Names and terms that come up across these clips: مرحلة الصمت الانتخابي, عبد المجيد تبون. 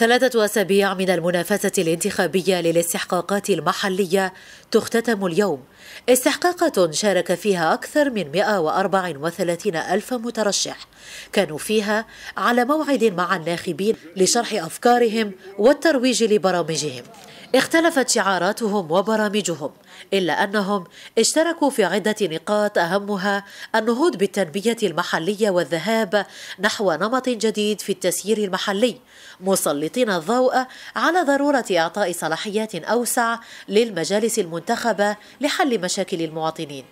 3 أسابيع من المنافسة الانتخابية للاستحقاقات المحلية تختتم اليوم، استحقاقات شارك فيها أكثر من 134 ألف مترشح كانوا فيها على موعد مع الناخبين لشرح أفكارهم والترويج لبرامجهم. اختلفت شعاراتهم وبرامجهم، إلا أنهم اشتركوا في عدة نقاط أهمها النهوض بالتنمية المحلية والذهاب نحو نمط جديد في التسيير المحلي، مسلطين الضوء على ضرورة إعطاء صلاحيات أوسع للمجالس المنتخبة لحل مشاكل المواطنين.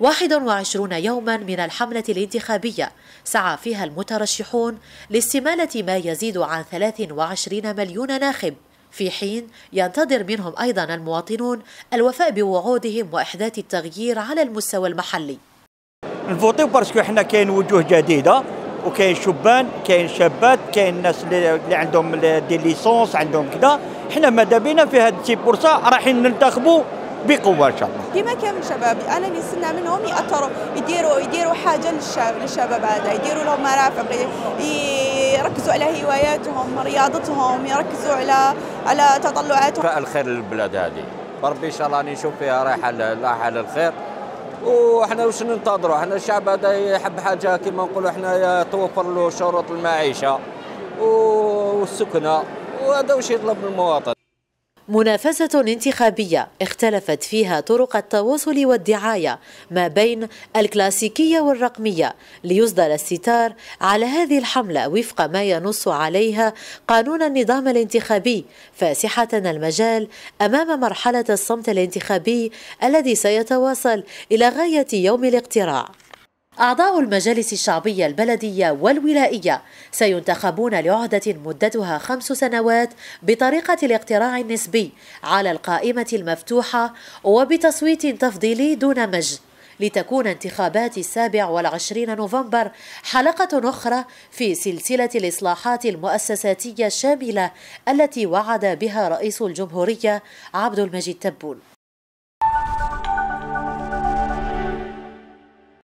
21 يوما من الحملة الانتخابية سعى فيها المترشحون لاستمالة ما يزيد عن 23 مليون ناخب، في حين ينتظر منهم أيضا المواطنون الوفاء بوعودهم وإحداث التغيير على المستوى المحلي. نفوطيو باسكو حنا كاين وجوه جديدة، وكاين شبان، كاين شابات، كاين ناس اللي عندهم دي ليسونس، عندهم كذا. حنا ماذا بينا في هاد السي بورصة رايحين ننتخبوا بقوة إن شاء الله. ديما كامل الشباب أنا نستنى منهم يأثروا، يديروا حاجة للشباب هذا، يديروا لهم مرافق، يركزوا على هواياتهم، رياضتهم، يركزوا على تطلعاتهم. الخير للبلاد هذه، بربي إن شاء الله نشوف فيها رايحة للخير. وحنا واش ننتظروا؟ حنا الشعب هذا يحب حاجة كما نقولوا حنايا توفر له شروط المعيشة والسكنة، وهذا واش يطلب المواطن. منافسة انتخابية اختلفت فيها طرق التواصل والدعاية ما بين الكلاسيكية والرقمية ليصدر الستار على هذه الحملة وفق ما ينص عليها قانون النظام الانتخابي، فاسحة المجال أمام مرحلة الصمت الانتخابي الذي سيتواصل إلى غاية يوم الاقتراع. أعضاء المجالس الشعبية البلدية والولائية سينتخبون لعهدة مدتها 5 سنوات بطريقة الاقتراع النسبي على القائمة المفتوحة وبتصويت تفضيلي دون مجد، لتكون انتخابات 27 نوفمبر حلقة أخرى في سلسلة الإصلاحات المؤسساتية الشاملة التي وعد بها رئيس الجمهورية عبد المجيد تبون.